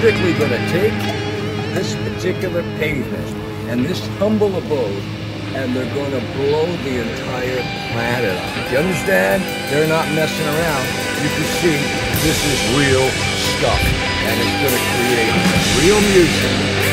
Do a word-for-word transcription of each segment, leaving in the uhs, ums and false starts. surgically going to take this particular pavement and this humble abode, and they're going to blow the entire planet up. You understand? They're not messing around. You can see this is real stuff, and it's going to create real music.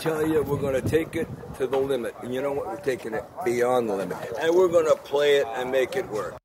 Tell you, we're going to take it to the limit. And you know what? We're taking it beyond the limit. And we're going to play it and make it work.